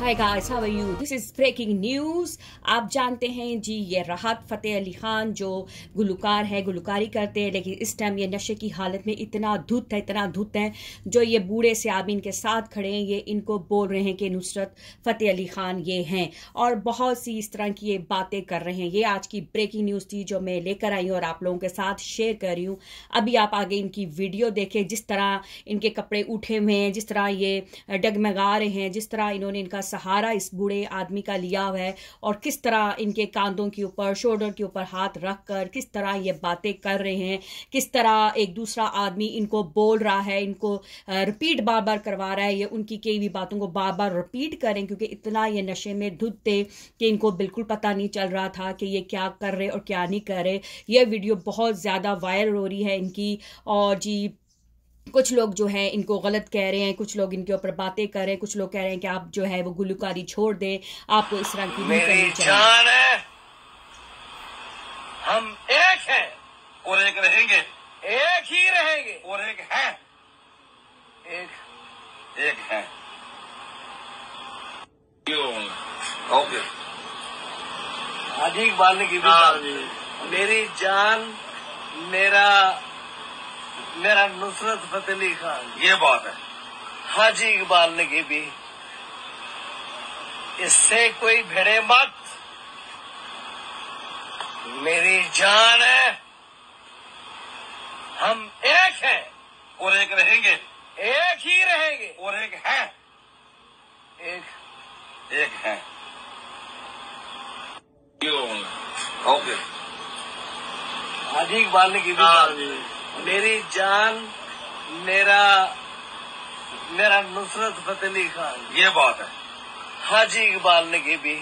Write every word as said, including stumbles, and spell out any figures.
Hi guys, how are you? This is breaking news. आप जानते हैं जी, ये राहत फतेह अली खान जो गुलकार है, गुलकारी करते हैं, लेकिन इस टाइम ये नशे की हालत में इतना धुत है, इतना धुत है जो ये बूढ़े से आदमी इनके साथ खड़े हैं, ये इनको बोल रहे हैं कि नुसरत फतेह अली खान ये हैं और बहुत सी इस तरह की ये बातें कर रहे हैं। ये आज की ब्रेकिंग न्यूज थी जो मैं लेकर आई हूँ और आप लोगों के साथ शेयर कर रही हूँ। अभी आप आगे इनकी वीडियो देखें, जिस तरह इनके कपड़े उठे हुए हैं, जिस तरह ये डगमगा रहे हैं, जिस तरह इन्होंने इनका सहारा इस बूढ़े आदमी का लिया हुआ है और किस तरह इनके कांधों के ऊपर, शोल्डर के ऊपर हाथ रखकर किस तरह ये बातें कर रहे हैं, किस तरह एक दूसरा आदमी इनको बोल रहा है, इनको रिपीट बार बार करवा रहा है, ये उनकी कई भी बातों को बार बार रिपीट करें क्योंकि इतना ये नशे में धुत थे कि इनको बिल्कुल पता नहीं चल रहा था कि ये क्या कर रहे और क्या नहीं कर रहे। यह वीडियो बहुत ज़्यादा वायरल हो रही है इनकी और जी कुछ लोग जो है इनको गलत कह रहे हैं, कुछ लोग इनके ऊपर बातें कर रहे हैं, कुछ लोग कह रहे हैं कि आप जो है वो गुलकारी छोड़ दें, आपको इस तरह की नहीं करनी चाहिए। हम एक हैं और एक रहेंगे, एक ही रहेंगे और एक हैं, एक एक हैं। ओके, हाजी इकबाल ने की मेरी जान, मेरा मेरा नुसरत फतेह अली खान, ये बात है हाजी इकबाल ने की भी। इससे कोई भिड़े मत, मेरी जान है, हम एक हैं और एक रहेंगे, एक ही रहेंगे और एक हैं, एक एक हैं। ओके, हाजी इकबाल ने की भी मेरी जान, मेरा मेरा नुसरत फतेह अली खान, ये बात है हाजी इकबाल ने की भी।